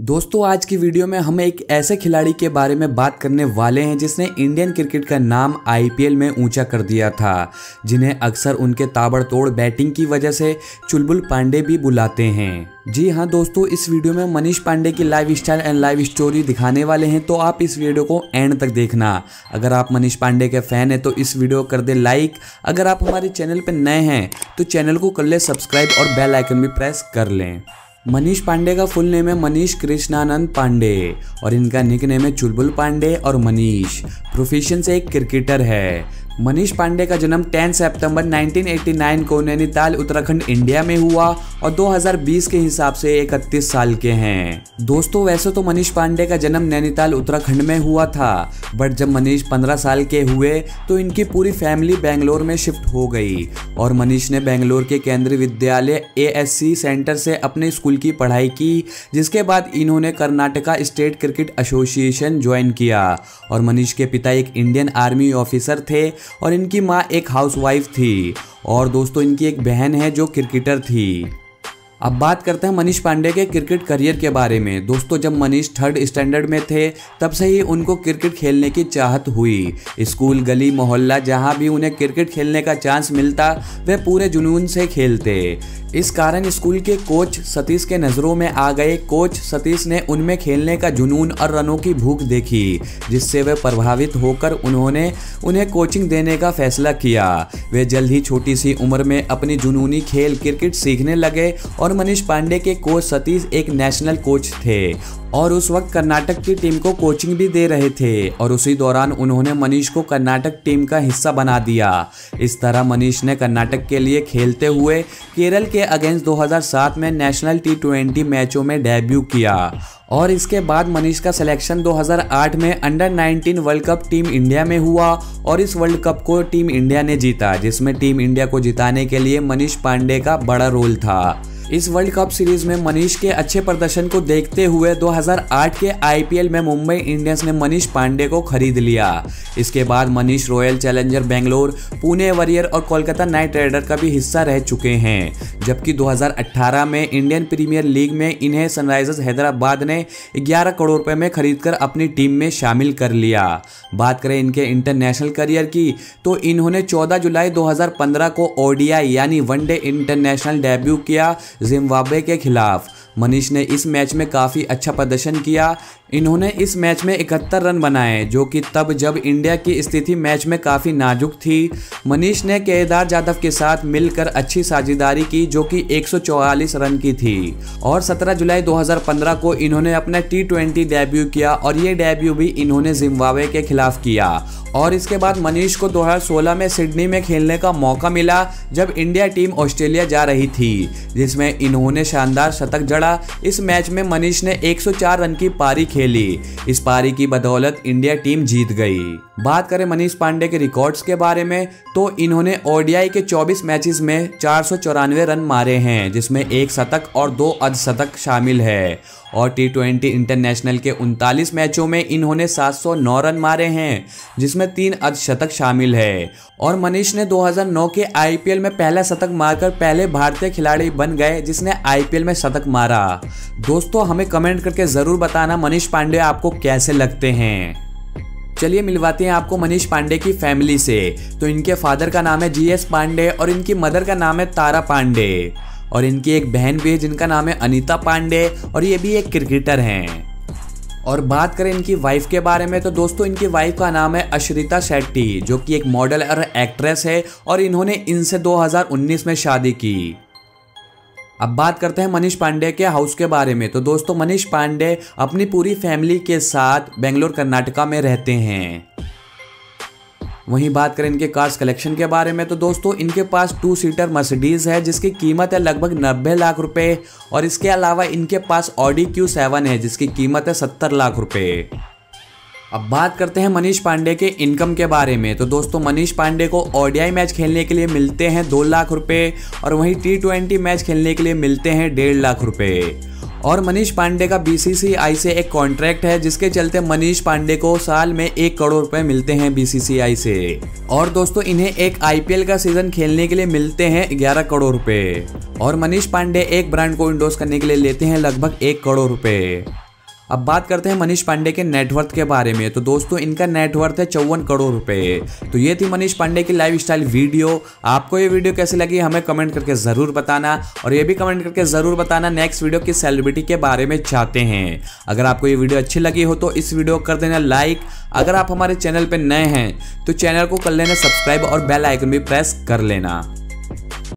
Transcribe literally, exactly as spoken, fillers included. दोस्तों आज की वीडियो में हम एक ऐसे खिलाड़ी के बारे में बात करने वाले हैं जिसने इंडियन क्रिकेट का नाम आईपीएल में ऊंचा कर दिया था, जिन्हें अक्सर उनके ताबड़तोड़ बैटिंग की वजह से चुलबुल पांडे भी बुलाते हैं। जी हां दोस्तों, इस वीडियो में मनीष पांडे की life style and life story दिखाने वाले हैं, तो आप इस वीडियो को एंड तक देखना। अगर आप मनीष पांडे के फैन हैं तो इस वीडियो कर दे लाइक। अगर आप हमारे चैनल पर नए हैं तो चैनल को कर ले सब्सक्राइब और बेल आइकन भी प्रेस कर लें। मनीष पांडे का फुल नेम है मनीष कृष्णानंद पांडे और इनका निक नेम है चुलबुल पांडे और मनीष। प्रोफेशन से एक क्रिकेटर है। मनीष पांडे का जन्म दस सितंबर उन्नीस सौ नवासी को नैनीताल उत्तराखंड इंडिया में हुआ और दो हज़ार बीस के हिसाब से इकतीस साल के हैं। दोस्तों वैसे तो मनीष पांडे का जन्म नैनीताल उत्तराखंड में हुआ था, बट जब मनीष पंद्रह साल के हुए तो इनकी पूरी फैमिली बेंगलोर में शिफ्ट हो गई और मनीष ने बेंगलोर के केंद्रीय विद्यालय एएससी सेंटर से अपने स्कूल की पढ़ाई की, जिसके बाद इन्होंने Karnataka state cricket association join किया। और मनीष के पिता एक इंडियन आर्मी ऑफिसर थे और इनकी मां एक हाउसवाइफ थी और दोस्तों इनकी एक बहन है जो क्रिकेटर थी। अब बात करते हैं मनीष पांडे के क्रिकेट करियर के बारे में। दोस्तों जब मनीष थर्ड स्टैंडर्ड में थे तब से ही उनको क्रिकेट खेलने की चाहत हुई। स्कूल, गली, मोहल्ला जहां भी उन्हें क्रिकेट खेलने का चांस मिलता वे पूरे जुनून से खेलते। इस कारण स्कूल के कोच सतीश के नज़रों में आ गए। कोच सतीश ने उनमें खेलने का जुनून और रनों की भूख देखी, जिससे वे प्रभावित होकर उन्होंने उन्हें कोचिंग देने का फैसला किया। वे जल्द ही छोटी सी उम्र में अपनी जुनूनी खेल क्रिकेट सीखने लगे और मनीष पांडे के कोच सतीश एक नेशनल कोच थे और उस वक्त कर्नाटक की टीम को कोचिंग भी दे रहे थे और उसी दौरान उन्होंने मनीष को कर्नाटक टीम का हिस्सा बना दिया। इस तरह मनीष ने कर्नाटक के लिए खेलते हुए केरल के अगेंस्ट दो हज़ार सात में नेशनल टी ट्वेंटी मैचों में डेब्यू किया और इसके बाद मनीष का सिलेक्शन दो हज़ार आठ में under nineteen world cup team India में हुआ और इस वर्ल्ड कप को टीम इंडिया ने जीता, जिसमें टीम इंडिया को जिताने के लिए मनीष पांडे का बड़ा रोल था। इस वर्ल्ड कप सीरीज में मनीष के अच्छे प्रदर्शन को देखते हुए दो हज़ार आठ के आईपीएल में मुंबई इंडियंस ने मनीष पांडे को खरीद लिया। इसके बाद Manish royal challenger Bangalore, Pune warrior और कोलकाता नाइट राइडर का भी हिस्सा रह चुके हैं, जबकि दो हज़ार अठारह में इंडियन प्रीमियर लीग में इन्हें सनराइजर्स हैदराबाद ने ग्यारह करोड़ रुपए में खरीदकर अपनी टीम में शामिल कर लिया। बात करें इनके इंटरनेशनल करियर की तो इन्होंने चौदह जुलाई दो हज़ार पंद्रह को ओडीआई यानी वनडे इंटरनेशनल डेब्यू किया जिम्बाब्वे के खिलाफ। मनीष ने इस मैच में काफ़ी अच्छा प्रदर्शन किया। इन्होंने इस मैच में इकहत्तर रन बनाए, जो कि तब जब इंडिया की स्थिति मैच में काफ़ी नाजुक थी। मनीष ने केदार यादव के साथ मिलकर अच्छी साझेदारी की, जो कि एक सौ चौवालीस रन की थी। और सत्रह जुलाई दो हज़ार पंद्रह को इन्होंने अपना टी ट्वेंटी डेब्यू किया और ये डेब्यू भी इन्होंने जिम्बाब्वे के खिलाफ किया। और इसके बाद मनीष को दो हज़ार सोलह में सिडनी में खेलने का मौका मिला, जब इंडिया टीम ऑस्ट्रेलिया जा रही थी, जिसमें इन्होंने शानदार शतक जड़ा। इस मैच में मनीष ने एक सौ चार रन की पारी खेली। इस पारी की बदौलत इंडिया टीम जीत गई। बात करें मनीष पांडे के रिकॉर्ड्स के बारे में तो इन्होंने ओडीआई के चौबीस मैचेस में चार सौ चौरानवे रन मारे हैं, जिसमें एक शतक और दो अर्धशतक शामिल है। और टी ट्वेंटी इंटरनेशनल के उनतालीस मैचों में इन्होंने सात सौ नौ रन मारे हैं, जिसमें तीन अर्धशतक शामिल है। और मनीष ने दो हज़ार नौ के आईपीएल में पहला शतक मारकर पहले भारतीय खिलाड़ी बन गए जिसने आईपीएल में शतक मारा। दोस्तों हमें कमेंट करके ज़रूर बताना मनीष पांडे आपको कैसे लगते हैं। चलिए मिलवाते हैं आपको मनीष पांडे की फैमिली से। तो इनके फादर का नाम है जीएस पांडे और इनकी मदर का नाम है तारा पांडे और इनकी एक बहन भी है जिनका नाम है अनीता पांडे और ये भी एक क्रिकेटर हैं। और बात करें इनकी वाइफ के बारे में तो दोस्तों इनकी वाइफ का नाम है अश्रिता शेट्टी, जो कि एक मॉडल और एक्ट्रेस है और इन्होंने इनसे दो हज़ार उन्नीस में शादी की। अब बात करते हैं मनीष पांडे के हाउस के बारे में। तो दोस्तों मनीष पांडे अपनी पूरी फैमिली के साथ बेंगलोर कर्नाटका में रहते हैं। वहीं बात करें इनके कार्स कलेक्शन के बारे में तो दोस्तों इनके पास टू सीटर मर्सिडीज़ है जिसकी कीमत है लगभग नब्बे लाख रुपए और इसके अलावा इनके पास ऑडी क्यू सेवन है जिसकी कीमत है सत्तर लाख रुपए। अब बात करते हैं मनीष पांडे के इनकम के बारे में। तो दोस्तों मनीष पांडे को ओडीआई मैच खेलने के लिए मिलते हैं दो लाख रुपए और वहीं टी ट्वेंटी मैच खेलने के लिए मिलते हैं डेढ़ लाख रुपए। और मनीष पांडे का बीसीसीआई से एक कॉन्ट्रैक्ट है जिसके चलते मनीष पांडे को साल में एक करोड़ रुपए मिलते हैं बीसीसीआई से। और दोस्तों इन्हें एक आईपीएल का सीजन खेलने के लिए मिलते हैं ग्यारह करोड़ रुपए और मनीष पांडे एक ब्रांड को इंडोर्स करने के लिए लेते हैं लगभग एक करोड़ रुपए। अब बात करते हैं मनीष पांडे के नेटवर्थ के बारे में। तो दोस्तों इनका नेटवर्थ है चौवन करोड़ रुपए। तो ये थी मनीष पांडे की लाइफ स्टाइल वीडियो। आपको ये वीडियो कैसी लगी हमें कमेंट करके ज़रूर बताना, और ये भी कमेंट करके ज़रूर बताना नेक्स्ट वीडियो किस सेलिब्रिटी के बारे में चाहते हैं। अगर आपको ये वीडियो अच्छी लगी हो तो इस वीडियो को कर देना लाइक। अगर आप हमारे चैनल पर नए हैं तो चैनल को कर लेना सब्सक्राइब और बेल आइकन भी प्रेस कर लेना।